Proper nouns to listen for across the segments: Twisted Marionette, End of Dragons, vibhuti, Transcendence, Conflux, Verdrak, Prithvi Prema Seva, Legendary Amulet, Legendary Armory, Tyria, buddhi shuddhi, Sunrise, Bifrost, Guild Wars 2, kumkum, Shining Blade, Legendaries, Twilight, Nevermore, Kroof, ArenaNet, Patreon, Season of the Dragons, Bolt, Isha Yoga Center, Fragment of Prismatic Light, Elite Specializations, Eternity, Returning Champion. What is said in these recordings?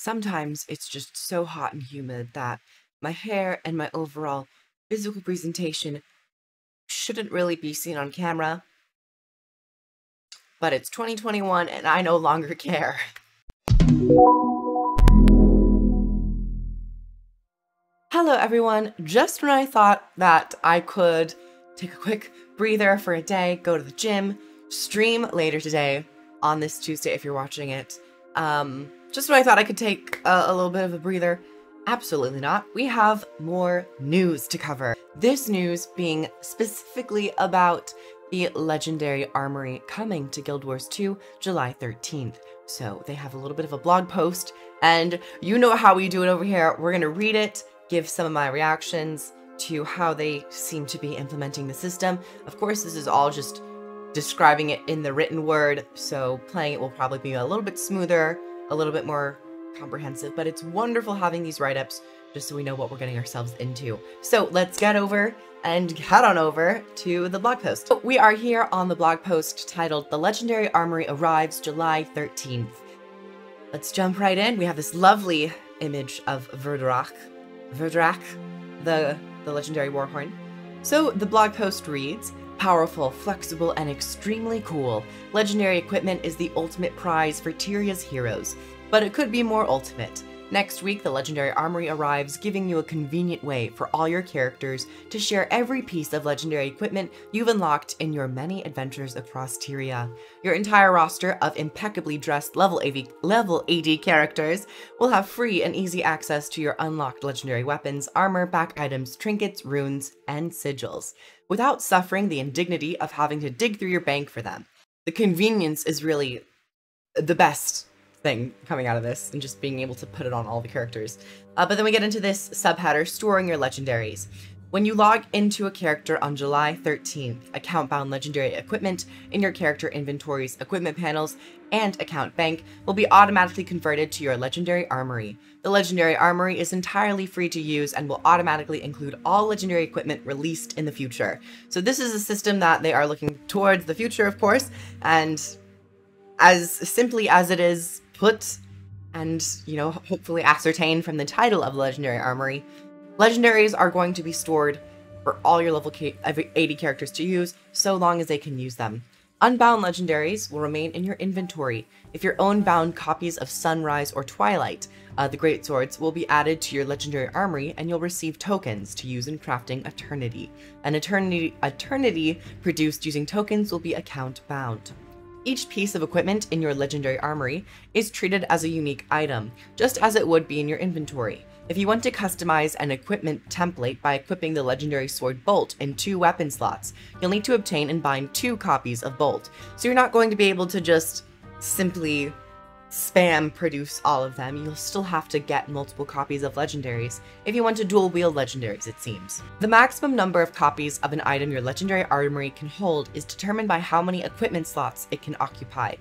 Sometimes it's just so hot and humid that my hair and my overall physical presentation shouldn't really be seen on camera. But it's 2021 and I no longer care. Hello everyone, just when I thought that I could take a quick breather for a day, go to the gym, stream later today on this Tuesday if you're watching it. Just when I thought I could take a little bit of a breather, absolutely not. We have more news to cover. This news being specifically about the Legendary Armory coming to Guild Wars 2 July 13th. So they have a little bit of a blog post, and you know how we do it over here. We're gonna read it, give some of my reactions to how they seem to be implementing the system. Of course, this is all just describing it in the written word, so playing it will probably be a little bit smoother, a little bit more comprehensive, but it's wonderful having these write-ups just so we know what we're getting ourselves into. So let's get over and head on over to the blog post. So we are here on the blog post titled, The Legendary Armory Arrives July 13th. Let's jump right in. We have this lovely image of Verdrak, the legendary warhorn. So the blog post reads, powerful, flexible, and extremely cool. Legendary equipment is the ultimate prize for Tyria's heroes, but it could be more ultimate. Next week, the Legendary Armory arrives, giving you a convenient way for all your characters to share every piece of legendary equipment you've unlocked in your many adventures across Tyria. Your entire roster of impeccably dressed level AD characters will have free and easy access to your unlocked legendary weapons, armor, back items, trinkets, runes, and sigils, without suffering the indignity of having to dig through your bank for them. The convenience is really the best thing coming out of this, and just being able to put it on all the characters. But then we get into this subheader, storing your legendaries. When you log into a character on July 13th, account-bound legendary equipment in your character inventories, equipment panels, and account bank will be automatically converted to your Legendary Armory. The Legendary Armory is entirely free to use and will automatically include all legendary equipment released in the future. So this is a system that they are looking towards the future, of course, and as simply as it is put and, you know, hopefully ascertain from the title of the Legendary Armory, legendaries are going to be stored for all your level 80 characters to use, so long as they can use them. Unbound legendaries will remain in your inventory. If your own bound copies of Sunrise or Twilight, the Great Swords, will be added to your Legendary Armory, and you'll receive tokens to use in crafting Eternity. An Eternity produced using tokens will be account bound. Each piece of equipment in your Legendary Armory is treated as a unique item, just as it would be in your inventory. If you want to customize an equipment template by equipping the legendary sword Bolt in 2 weapon slots, you'll need to obtain and bind 2 copies of Bolt, so you're not going to be able to just simply spam produce all of them. You'll still have to get multiple copies of legendaries if you want to dual wield legendaries, it seems. The maximum number of copies of an item your Legendary Armory can hold is determined by how many equipment slots it can occupy.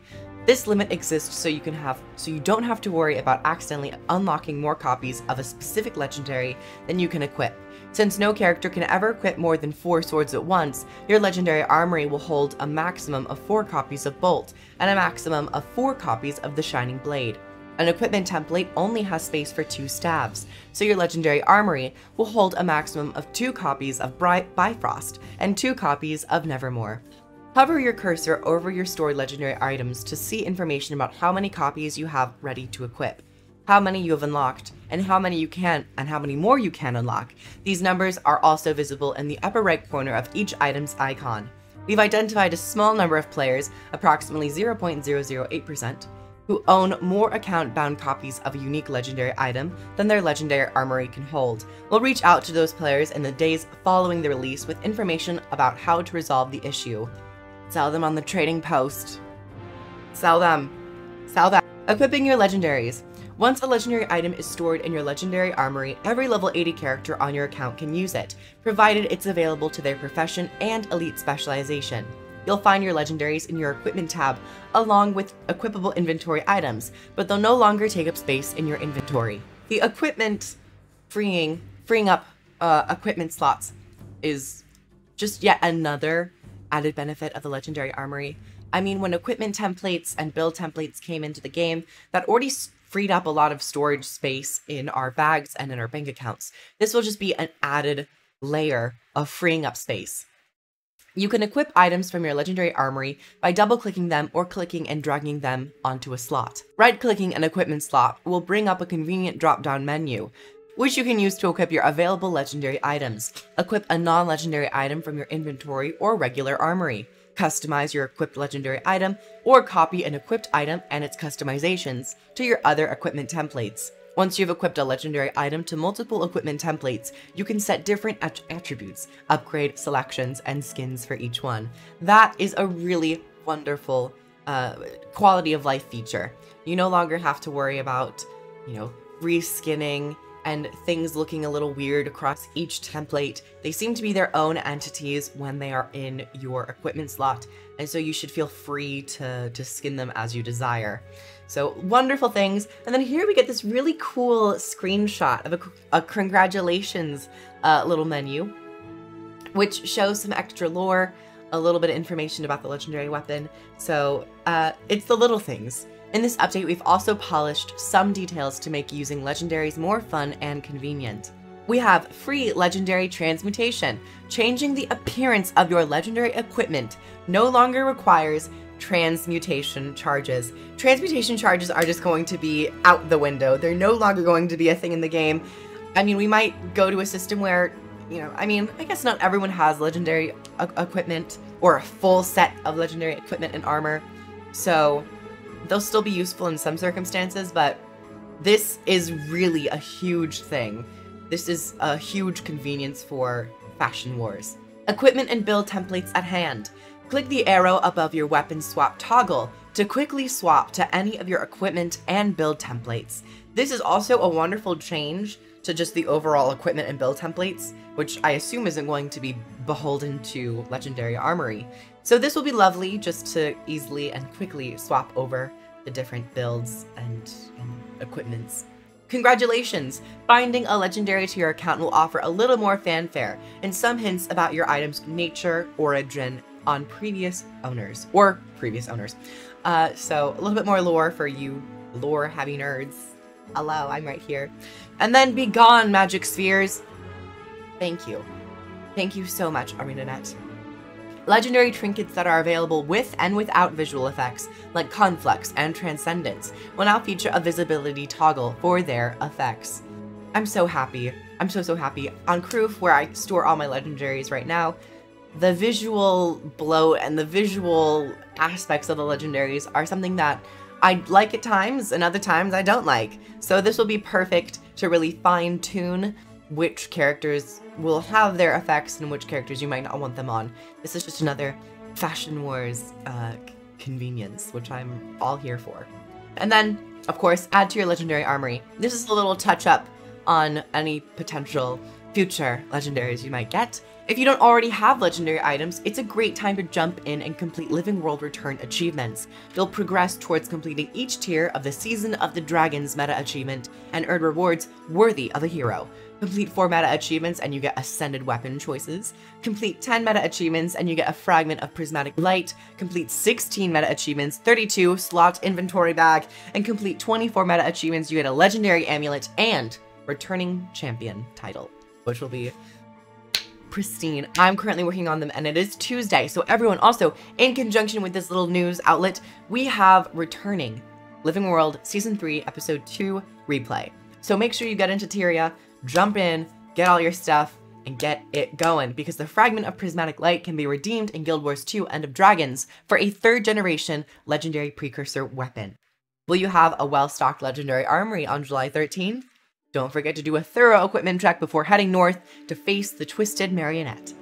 This limit exists so you don't have to worry about accidentally unlocking more copies of a specific legendary than you can equip. Since no character can ever equip more than 4 swords at once, your Legendary Armory will hold a maximum of 4 copies of Bolt and a maximum of 4 copies of the Shining Blade. An equipment template only has space for 2 staves, so your Legendary Armory will hold a maximum of 2 copies of Bifrost and 2 copies of Nevermore. Hover your cursor over your stored legendary items to see information about how many copies you have ready to equip, how many you have unlocked, and how many more you can unlock. These numbers are also visible in the upper right corner of each item's icon. We've identified a small number of players, approximately 0.008%, who own more account-bound copies of a unique legendary item than their Legendary Armory can hold. We'll reach out to those players in the days following the release with information about how to resolve the issue. Sell them on the trading post. Sell them. Sell them. Equipping your legendaries. Once a legendary item is stored in your Legendary Armory, every level 80 character on your account can use it, provided it's available to their profession and elite specialization. You'll find your legendaries in your equipment tab, along with equipable inventory items, but they'll no longer take up space in your inventory. The equipment freeing up equipment slots is just yet another added benefit of the Legendary Armory. I mean, when equipment templates and build templates came into the game, that already freed up a lot of storage space in our bags and in our bank accounts. This will just be an added layer of freeing up space. You can equip items from your Legendary Armory by double-clicking them or clicking and dragging them onto a slot. Right-clicking an equipment slot will bring up a convenient drop-down menu, which you can use to equip your available legendary items. Equip a non-legendary item from your inventory or regular armory. Customize your equipped legendary item, or copy an equipped item and its customizations to your other equipment templates. Once you've equipped a legendary item to multiple equipment templates, you can set different attributes, upgrade selections, and skins for each one. That is a really wonderful quality of life feature. You no longer have to worry about, you know, reskinning and things looking a little weird across each template. They seem to be their own entities when they are in your equipment slot, and so you should feel free to skin them as you desire. So wonderful things. And then here we get this really cool screenshot of a congratulations little menu, which shows some extra lore, a little bit of information about the legendary weapon. So it's the little things. In this update, we've also polished some details to make using legendaries more fun and convenient. We have free legendary transmutation. Changing the appearance of your legendary equipment no longer requires transmutation charges. Transmutation charges are just going to be out the window. They're no longer going to be a thing in the game. I mean, we might go to a system where, you know, I mean, I guess not everyone has legendary equipment or a full set of legendary equipment and armor, so they'll still be useful in some circumstances, but this is really a huge thing. This is a huge convenience for Fashion Wars. Equipment and build templates at hand. Click the arrow above your weapon swap toggle to quickly swap to any of your equipment and build templates. This is also a wonderful change to just the overall equipment and build templates, which I assume isn't going to be beholden to Legendary Armory. So this will be lovely just to easily and quickly swap over the different builds and equipments. Congratulations! Finding a legendary to your account will offer a little more fanfare and some hints about your item's nature, origin, on previous owners, or previous owners. So a little bit more lore for you lore-heavy nerds. Hello, I'm right here. And then be gone, Magic Spheres! Thank you. Thank you so much, ArenaNet. Legendary trinkets that are available with and without visual effects, like Conflux and Transcendence, will now feature a visibility toggle for their effects. I'm so happy. I'm so happy. On Kroof, where I store all my legendaries right now, the visual bloat and the visual aspects of the legendaries are something that I like at times and other times I don't like. So this will be perfect to really fine-tune which characters will have their effects and which characters you might not want them on. This is just another Fashion Wars convenience, which I'm all here for. And then, of course, add to your Legendary Armory. This is a little touch-up on any potential future legendaries you might get. If you don't already have legendary items, it's a great time to jump in and complete Living World Return achievements. You'll progress towards completing each tier of the Season of the Dragons meta achievement and earn rewards worthy of a hero. Complete 4 meta achievements and you get ascended weapon choices. Complete 10 meta achievements and you get a Fragment of Prismatic Light. Complete 16 meta achievements, 32 slot inventory bag, and complete 24 meta achievements, you get a Legendary Amulet and Returning Champion title, which will be pristine. I'm currently working on them and it is Tuesday, so everyone also, in conjunction with this little news outlet, we have Returning Living World Season 3 Episode 2 Replay. So make sure you get into Tyria, jump in, get all your stuff, and get it going, because the Fragment of Prismatic Light can be redeemed in Guild Wars 2 End of Dragons for a 3rd-generation legendary precursor weapon. Will you have a well-stocked legendary armory on July 13th? Don't forget to do a thorough equipment check before heading north to face the Twisted Marionette,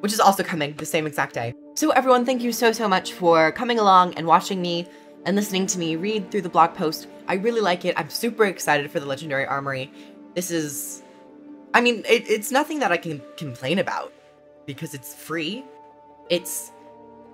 which is also coming the same exact day. So everyone, thank you so much for coming along and watching me and listening to me read through the blog post. I really like it. I'm super excited for the Legendary Armory. This is, I mean, it's nothing that I can complain about because it's free. It's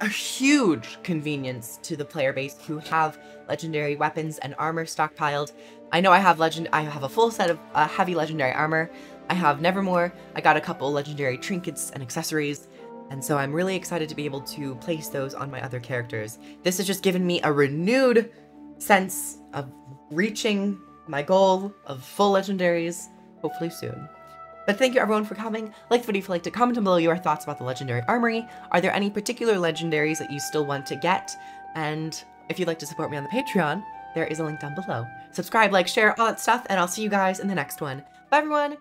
a huge convenience to the player base who have legendary weapons and armor stockpiled. I know I have I have a full set of heavy legendary armor. I have Nevermore. I got a couple legendary trinkets and accessories, and so I'm really excited to be able to place those on my other characters. This has just given me a renewed sense of reaching my goal of full legendaries, hopefully soon. But thank you everyone for coming. Like the video if you liked it, comment down below your thoughts about the Legendary Armory. Are there any particular legendaries that you still want to get? And if you'd like to support me on the Patreon, there is a link down below. Subscribe, like, share, all that stuff, and I'll see you guys in the next one. Bye everyone!